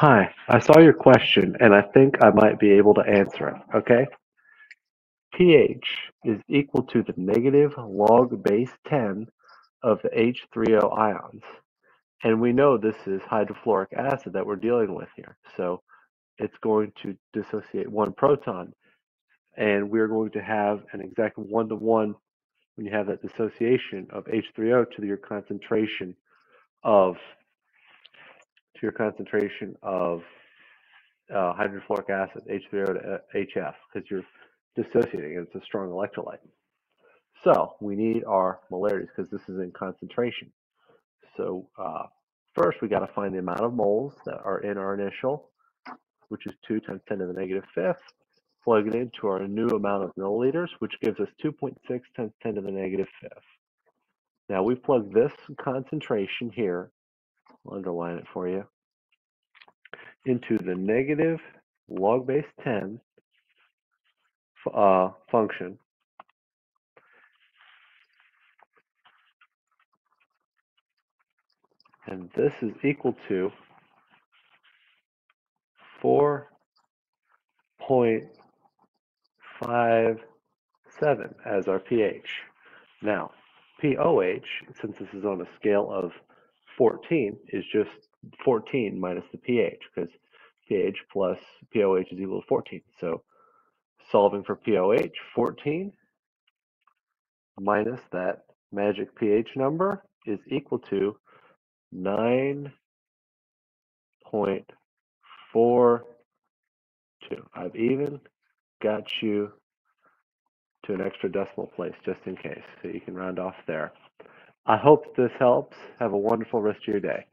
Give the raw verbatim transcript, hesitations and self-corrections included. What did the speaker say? Hi, I saw your question and I think I might be able to answer it, okay? pH is equal to the negative log base ten of the H three O ions. And we know this is hydrofluoric acid that we're dealing with here. So it's going to dissociate one proton. And we're going to have an exact one-to-one when you have that dissociation of H three O to your concentration of to your concentration of uh, hydrofluoric acid, H three O to H F, because you're dissociating. It's a strong electrolyte. So we need our molarities because this is in concentration. So uh, first we got to find the amount of moles that are in our initial, which is two times ten to the negative fifth. Plug it into our new amount of milliliters, which gives us two point six times ten to the negative fifth. Now we plug this concentration here, I'll underline it for you, into the negative log base ten uh, function. And this is equal to four point five seven as our pH. Now, pOH, since this is on a scale of fourteen, is just fourteen minus the pH, because pH plus pOH is equal to fourteen. So solving for pOH, fourteen minus that magic pH number is equal to nine point four two. I've even got you to an extra decimal place just in case, so you can round off there. I hope this helps. Have a wonderful rest of your day.